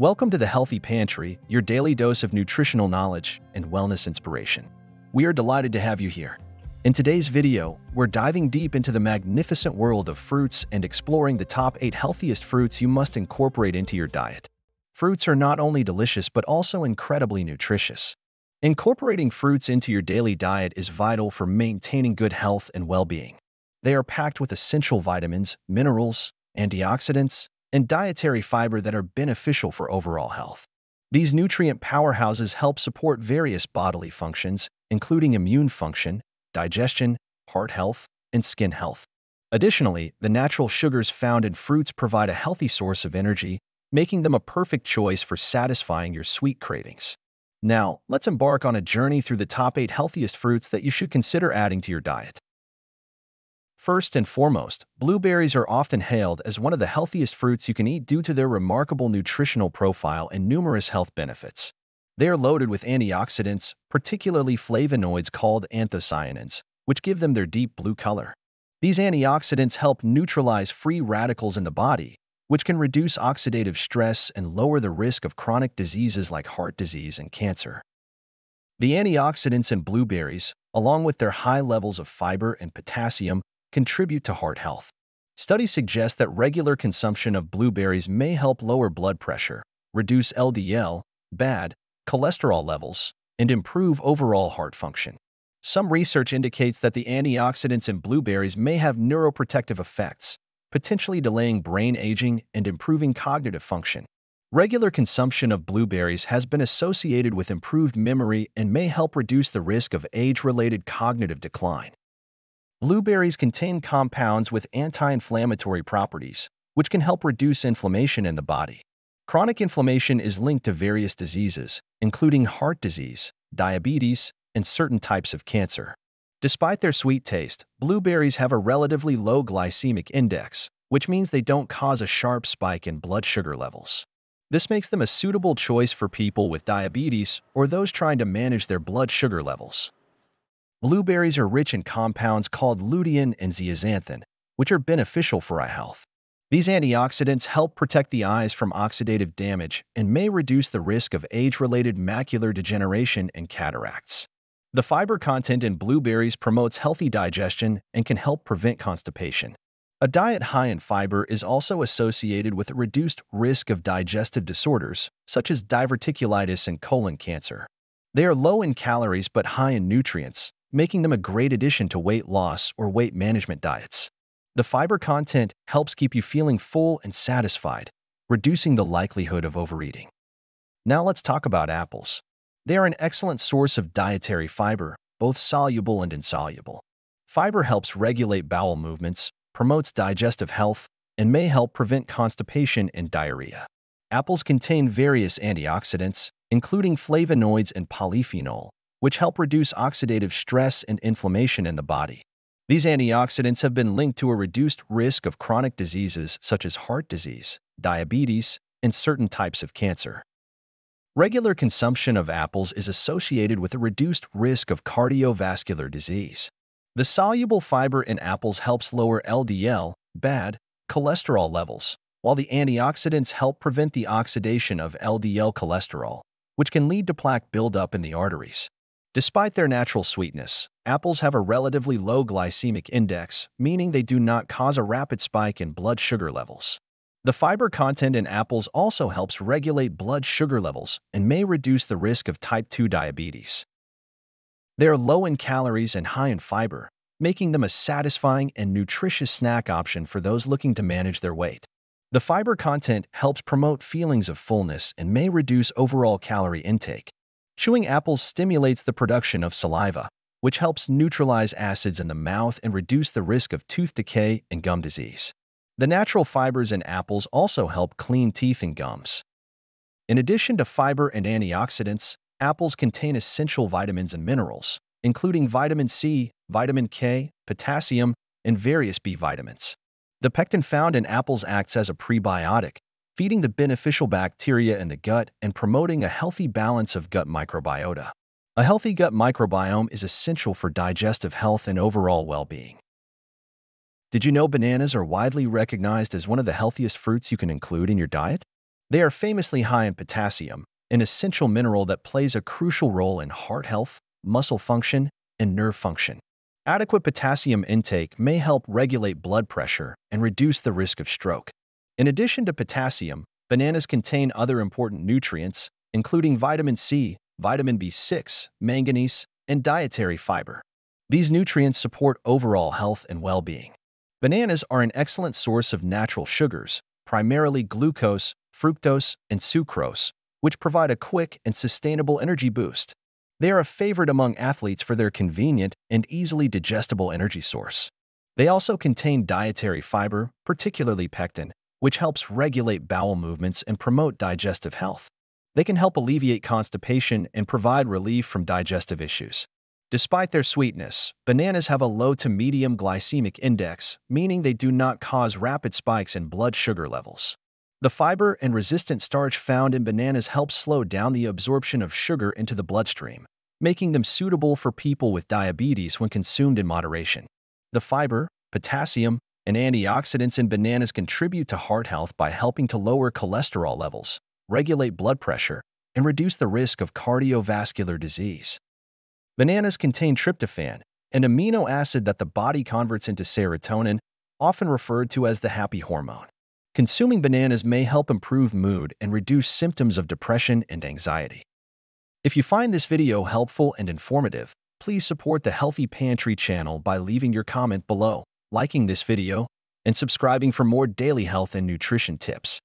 Welcome to The Healthy Pantry, your daily dose of nutritional knowledge and wellness inspiration. We are delighted to have you here. In today's video, we're diving deep into the magnificent world of fruits and exploring the top 8 healthiest fruits you must incorporate into your diet. Fruits are not only delicious but also incredibly nutritious. Incorporating fruits into your daily diet is vital for maintaining good health and well-being. They are packed with essential vitamins, minerals, antioxidants, and dietary fiber that are beneficial for overall health. These nutrient powerhouses help support various bodily functions, including immune function, digestion, heart health, and skin health. Additionally, the natural sugars found in fruits provide a healthy source of energy, making them a perfect choice for satisfying your sweet cravings. Now, let's embark on a journey through the top 8 healthiest fruits that you should consider adding to your diet. First and foremost, blueberries are often hailed as one of the healthiest fruits you can eat due to their remarkable nutritional profile and numerous health benefits. They are loaded with antioxidants, particularly flavonoids called anthocyanins, which give them their deep blue color. These antioxidants help neutralize free radicals in the body, which can reduce oxidative stress and lower the risk of chronic diseases like heart disease and cancer. The antioxidants in blueberries, along with their high levels of fiber and potassium, contribute to heart health. Studies suggest that regular consumption of blueberries may help lower blood pressure, reduce LDL, bad cholesterol levels, and improve overall heart function. Some research indicates that the antioxidants in blueberries may have neuroprotective effects, potentially delaying brain aging and improving cognitive function. Regular consumption of blueberries has been associated with improved memory and may help reduce the risk of age-related cognitive decline. Blueberries contain compounds with anti-inflammatory properties, which can help reduce inflammation in the body. Chronic inflammation is linked to various diseases, including heart disease, diabetes, and certain types of cancer. Despite their sweet taste, blueberries have a relatively low glycemic index, which means they don't cause a sharp spike in blood sugar levels. This makes them a suitable choice for people with diabetes or those trying to manage their blood sugar levels. Blueberries are rich in compounds called lutein and zeaxanthin, which are beneficial for eye health. These antioxidants help protect the eyes from oxidative damage and may reduce the risk of age-related macular degeneration and cataracts. The fiber content in blueberries promotes healthy digestion and can help prevent constipation. A diet high in fiber is also associated with a reduced risk of digestive disorders, such as diverticulitis and colon cancer. They are low in calories but high in nutrients, making them a great addition to weight loss or weight management diets. The fiber content helps keep you feeling full and satisfied, reducing the likelihood of overeating. Now let's talk about apples. They are an excellent source of dietary fiber, both soluble and insoluble. Fiber helps regulate bowel movements, promotes digestive health, and may help prevent constipation and diarrhea. Apples contain various antioxidants, including flavonoids and polyphenol, which help reduce oxidative stress and inflammation in the body. These antioxidants have been linked to a reduced risk of chronic diseases such as heart disease, diabetes, and certain types of cancer. Regular consumption of apples is associated with a reduced risk of cardiovascular disease. The soluble fiber in apples helps lower LDL, bad cholesterol levels, while the antioxidants help prevent the oxidation of LDL cholesterol, which can lead to plaque buildup in the arteries. Despite their natural sweetness, apples have a relatively low glycemic index, meaning they do not cause a rapid spike in blood sugar levels. The fiber content in apples also helps regulate blood sugar levels and may reduce the risk of type 2 diabetes. They are low in calories and high in fiber, making them a satisfying and nutritious snack option for those looking to manage their weight. The fiber content helps promote feelings of fullness and may reduce overall calorie intake. Chewing apples stimulates the production of saliva, which helps neutralize acids in the mouth and reduce the risk of tooth decay and gum disease. The natural fibers in apples also help clean teeth and gums. In addition to fiber and antioxidants, apples contain essential vitamins and minerals, including vitamin C, vitamin K, potassium, and various B vitamins. The pectin found in apples acts as a prebiotic, feeding the beneficial bacteria in the gut and promoting a healthy balance of gut microbiota. A healthy gut microbiome is essential for digestive health and overall well-being. Did you know bananas are widely recognized as one of the healthiest fruits you can include in your diet? They are famously high in potassium, an essential mineral that plays a crucial role in heart health, muscle function, and nerve function. Adequate potassium intake may help regulate blood pressure and reduce the risk of stroke. In addition to potassium, bananas contain other important nutrients, including vitamin C, vitamin B6, manganese, and dietary fiber. These nutrients support overall health and well-being. Bananas are an excellent source of natural sugars, primarily glucose, fructose, and sucrose, which provide a quick and sustainable energy boost. They are a favorite among athletes for their convenient and easily digestible energy source. They also contain dietary fiber, particularly pectin, which helps regulate bowel movements and promote digestive health. They can help alleviate constipation and provide relief from digestive issues. Despite their sweetness, bananas have a low to medium glycemic index, meaning they do not cause rapid spikes in blood sugar levels. The fiber and resistant starch found in bananas help slow down the absorption of sugar into the bloodstream, making them suitable for people with diabetes when consumed in moderation. The fiber, potassium, and antioxidants in bananas contribute to heart health by helping to lower cholesterol levels, regulate blood pressure, and reduce the risk of cardiovascular disease. Bananas contain tryptophan, an amino acid that the body converts into serotonin, often referred to as the happy hormone. Consuming bananas may help improve mood and reduce symptoms of depression and anxiety. If you find this video helpful and informative, please support the Healthy Pantry channel by leaving your comment below, liking this video, and subscribing for more daily health and nutrition tips.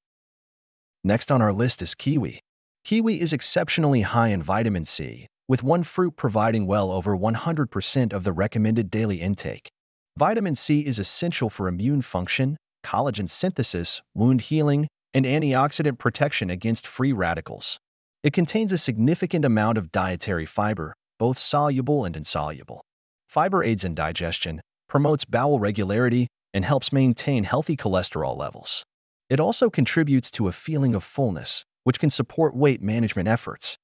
Next on our list is kiwi. Kiwi is exceptionally high in vitamin C, with one fruit providing well over 100% of the recommended daily intake. Vitamin C is essential for immune function, collagen synthesis, wound healing, and antioxidant protection against free radicals. It contains a significant amount of dietary fiber, both soluble and insoluble. Fiber aids in digestion, promotes bowel regularity, and helps maintain healthy cholesterol levels. It also contributes to a feeling of fullness, which can support weight management efforts.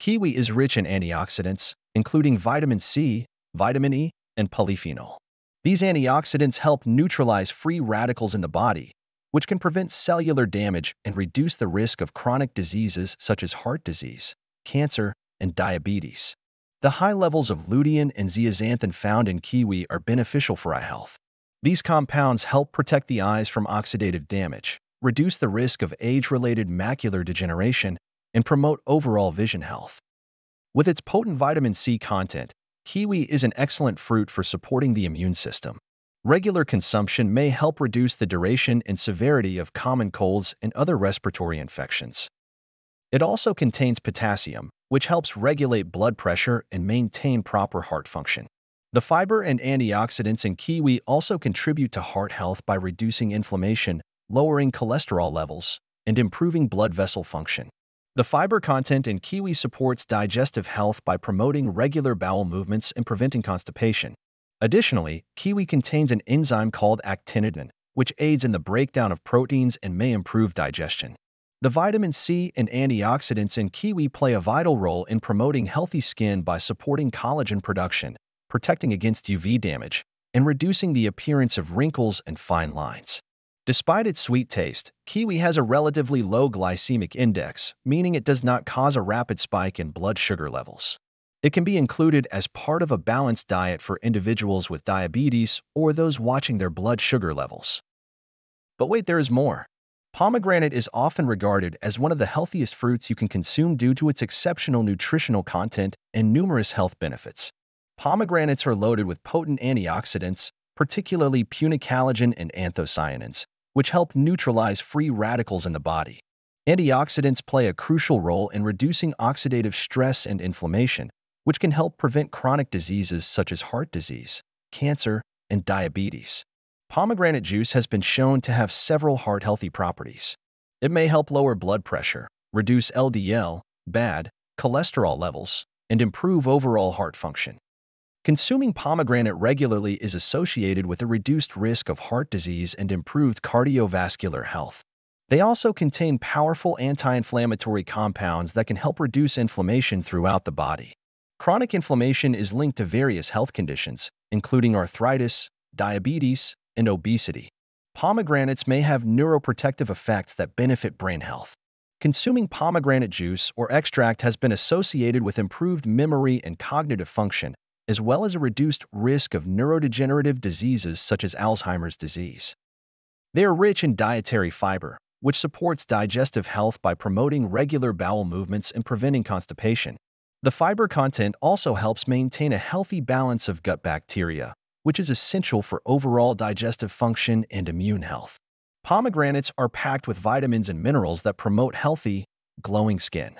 Kiwi is rich in antioxidants, including vitamin C, vitamin E, and polyphenol. These antioxidants help neutralize free radicals in the body, which can prevent cellular damage and reduce the risk of chronic diseases such as heart disease, cancer, and diabetes. The high levels of lutein and zeaxanthin found in kiwi are beneficial for eye health. These compounds help protect the eyes from oxidative damage, reduce the risk of age-related macular degeneration, and promote overall vision health. With its potent vitamin C content, kiwi is an excellent fruit for supporting the immune system. Regular consumption may help reduce the duration and severity of common colds and other respiratory infections. It also contains potassium, which helps regulate blood pressure and maintain proper heart function. The fiber and antioxidants in kiwi also contribute to heart health by reducing inflammation, lowering cholesterol levels, and improving blood vessel function. The fiber content in kiwi supports digestive health by promoting regular bowel movements and preventing constipation. Additionally, kiwi contains an enzyme called actinidin, which aids in the breakdown of proteins and may improve digestion. The vitamin C and antioxidants in kiwi play a vital role in promoting healthy skin by supporting collagen production, protecting against UV damage, and reducing the appearance of wrinkles and fine lines. Despite its sweet taste, kiwi has a relatively low glycemic index, meaning it does not cause a rapid spike in blood sugar levels. It can be included as part of a balanced diet for individuals with diabetes or those watching their blood sugar levels. But wait, there is more. Pomegranate is often regarded as one of the healthiest fruits you can consume due to its exceptional nutritional content and numerous health benefits. Pomegranates are loaded with potent antioxidants, particularly punicalagin and anthocyanins, which help neutralize free radicals in the body. Antioxidants play a crucial role in reducing oxidative stress and inflammation, which can help prevent chronic diseases such as heart disease, cancer, and diabetes. Pomegranate juice has been shown to have several heart-healthy properties. It may help lower blood pressure, reduce LDL, bad cholesterol levels, and improve overall heart function. Consuming pomegranate regularly is associated with a reduced risk of heart disease and improved cardiovascular health. They also contain powerful anti-inflammatory compounds that can help reduce inflammation throughout the body. Chronic inflammation is linked to various health conditions, including arthritis, diabetes, and obesity. Pomegranates may have neuroprotective effects that benefit brain health. Consuming pomegranate juice or extract has been associated with improved memory and cognitive function, as well as a reduced risk of neurodegenerative diseases such as Alzheimer's disease. They are rich in dietary fiber, which supports digestive health by promoting regular bowel movements and preventing constipation. The fiber content also helps maintain a healthy balance of gut bacteria, which is essential for overall digestive function and immune health. Pomegranates are packed with vitamins and minerals that promote healthy, glowing skin.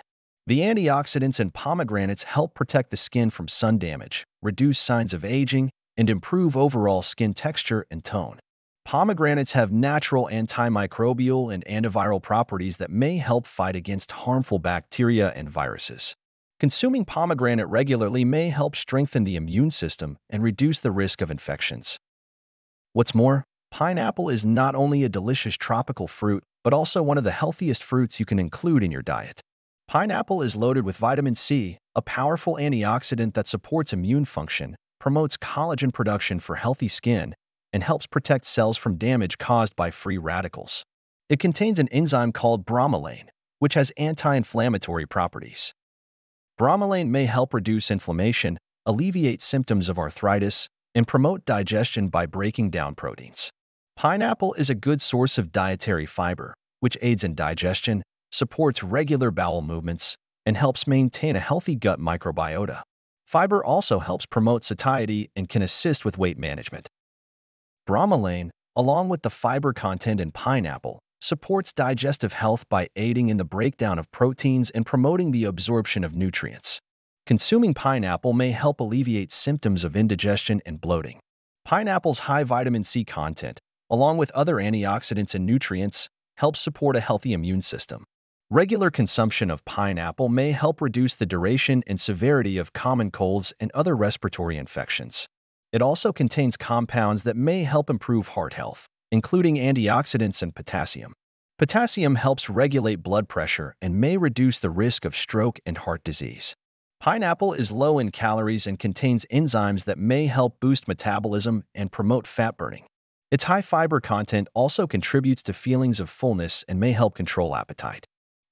The antioxidants in pomegranates help protect the skin from sun damage, reduce signs of aging, and improve overall skin texture and tone. Pomegranates have natural antimicrobial and antiviral properties that may help fight against harmful bacteria and viruses. Consuming pomegranate regularly may help strengthen the immune system and reduce the risk of infections. What's more, pineapple is not only a delicious tropical fruit, but also one of the healthiest fruits you can include in your diet. Pineapple is loaded with vitamin C, a powerful antioxidant that supports immune function, promotes collagen production for healthy skin, and helps protect cells from damage caused by free radicals. It contains an enzyme called bromelain, which has anti-inflammatory properties. Bromelain may help reduce inflammation, alleviate symptoms of arthritis, and promote digestion by breaking down proteins. Pineapple is a good source of dietary fiber, which aids in digestion, supports regular bowel movements, and helps maintain a healthy gut microbiota. Fiber also helps promote satiety and can assist with weight management. Bromelain, along with the fiber content in pineapple, supports digestive health by aiding in the breakdown of proteins and promoting the absorption of nutrients. Consuming pineapple may help alleviate symptoms of indigestion and bloating. Pineapple's high vitamin C content, along with other antioxidants and nutrients, helps support a healthy immune system. Regular consumption of pineapple may help reduce the duration and severity of common colds and other respiratory infections. It also contains compounds that may help improve heart health, including antioxidants and potassium. Potassium helps regulate blood pressure and may reduce the risk of stroke and heart disease. Pineapple is low in calories and contains enzymes that may help boost metabolism and promote fat burning. Its high fiber content also contributes to feelings of fullness and may help control appetite.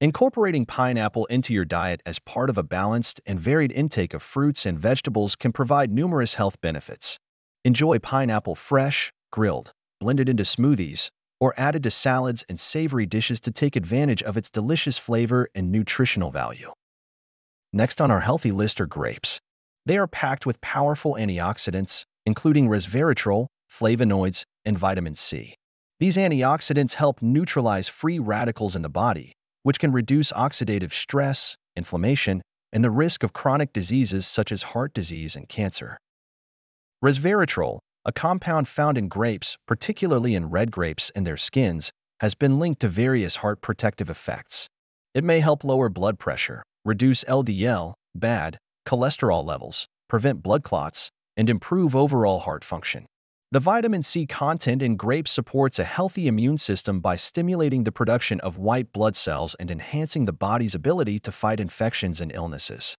Incorporating pineapple into your diet as part of a balanced and varied intake of fruits and vegetables can provide numerous health benefits. Enjoy pineapple fresh, grilled, blended into smoothies, or added to salads and savory dishes to take advantage of its delicious flavor and nutritional value. Next on our healthy list are grapes. They are packed with powerful antioxidants, including resveratrol, flavonoids, and vitamin C. These antioxidants help neutralize free radicals in the body, which can reduce oxidative stress, inflammation, and the risk of chronic diseases such as heart disease and cancer. Resveratrol, a compound found in grapes, particularly in red grapes and their skins, has been linked to various heart protective effects. It may help lower blood pressure, reduce LDL, bad cholesterol levels, prevent blood clots, and improve overall heart function. The vitamin C content in grapes supports a healthy immune system by stimulating the production of white blood cells and enhancing the body's ability to fight infections and illnesses.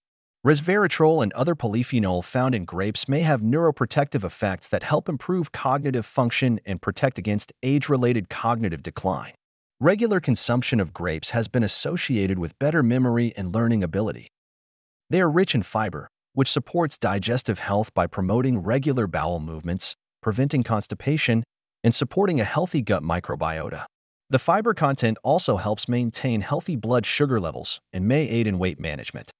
Resveratrol and other polyphenol found in grapes may have neuroprotective effects that help improve cognitive function and protect against age-related cognitive decline. Regular consumption of grapes has been associated with better memory and learning ability. They are rich in fiber, which supports digestive health by promoting regular bowel movements, preventing constipation, and supporting a healthy gut microbiota. The fiber content also helps maintain healthy blood sugar levels and may aid in weight management.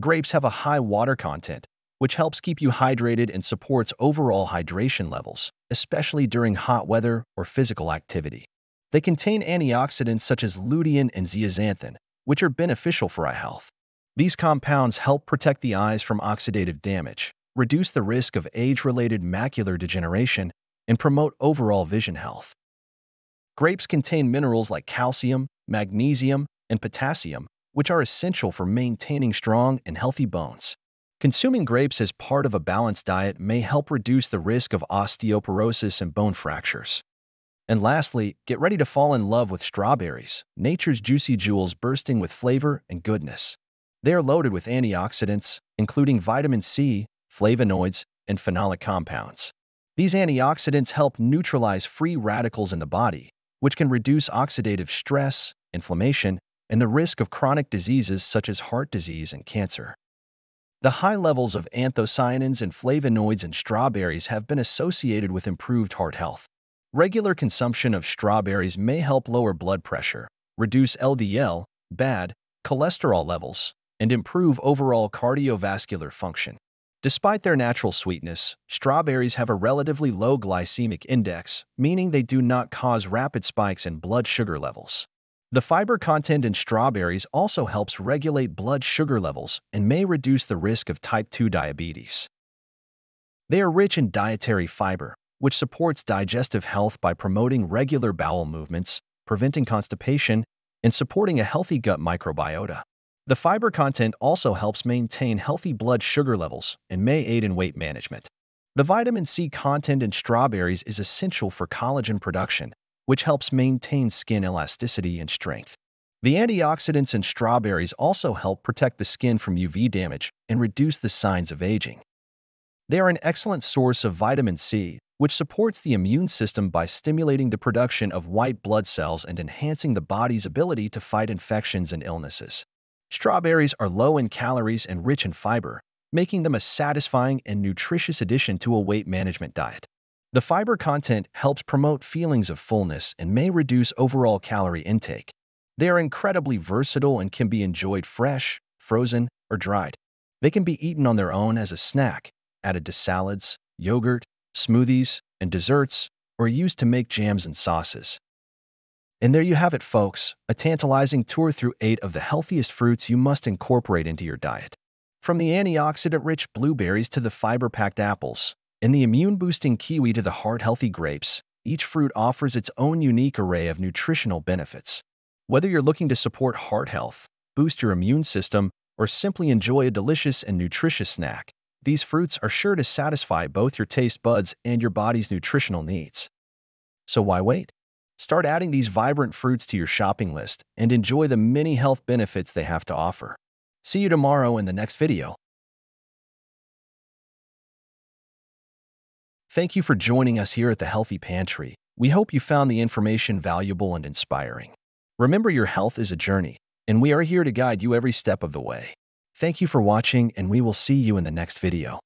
Grapes have a high water content, which helps keep you hydrated and supports overall hydration levels, especially during hot weather or physical activity. They contain antioxidants such as lutein and zeaxanthin, which are beneficial for eye health. These compounds help protect the eyes from oxidative damage, reduce the risk of age-related macular degeneration, and promote overall vision health. Grapes contain minerals like calcium, magnesium, and potassium, which are essential for maintaining strong and healthy bones. Consuming grapes as part of a balanced diet may help reduce the risk of osteoporosis and bone fractures. And lastly, get ready to fall in love with strawberries, nature's juicy jewels bursting with flavor and goodness. They are loaded with antioxidants, including vitamin C, flavonoids, and phenolic compounds. These antioxidants help neutralize free radicals in the body, which can reduce oxidative stress, inflammation, and the risk of chronic diseases such as heart disease and cancer. The high levels of anthocyanins and flavonoids in strawberries have been associated with improved heart health. Regular consumption of strawberries may help lower blood pressure, reduce LDL, bad cholesterol levels, and improve overall cardiovascular function. Despite their natural sweetness, strawberries have a relatively low glycemic index, meaning they do not cause rapid spikes in blood sugar levels. The fiber content in strawberries also helps regulate blood sugar levels and may reduce the risk of type 2 diabetes. They are rich in dietary fiber, which supports digestive health by promoting regular bowel movements, preventing constipation, and supporting a healthy gut microbiota. The fiber content also helps maintain healthy blood sugar levels and may aid in weight management. The vitamin C content in strawberries is essential for collagen production, which helps maintain skin elasticity and strength. The antioxidants in strawberries also help protect the skin from UV damage and reduce the signs of aging. They are an excellent source of vitamin C, which supports the immune system by stimulating the production of white blood cells and enhancing the body's ability to fight infections and illnesses. Strawberries are low in calories and rich in fiber, making them a satisfying and nutritious addition to a weight management diet. The fiber content helps promote feelings of fullness and may reduce overall calorie intake. They are incredibly versatile and can be enjoyed fresh, frozen, or dried. They can be eaten on their own as a snack, added to salads, yogurt, smoothies, and desserts, or used to make jams and sauces. And there you have it, folks, a tantalizing tour through 8 of the healthiest fruits you must incorporate into your diet. From the antioxidant-rich blueberries to the fiber-packed apples, and the immune-boosting kiwi to the heart-healthy grapes, each fruit offers its own unique array of nutritional benefits. Whether you're looking to support heart health, boost your immune system, or simply enjoy a delicious and nutritious snack, these fruits are sure to satisfy both your taste buds and your body's nutritional needs. So why wait? Start adding these vibrant fruits to your shopping list and enjoy the many health benefits they have to offer. See you tomorrow in the next video. Thank you for joining us here at The Healthy Pantry. We hope you found the information valuable and inspiring. Remember, your health is a journey, and we are here to guide you every step of the way. Thank you for watching, and we will see you in the next video.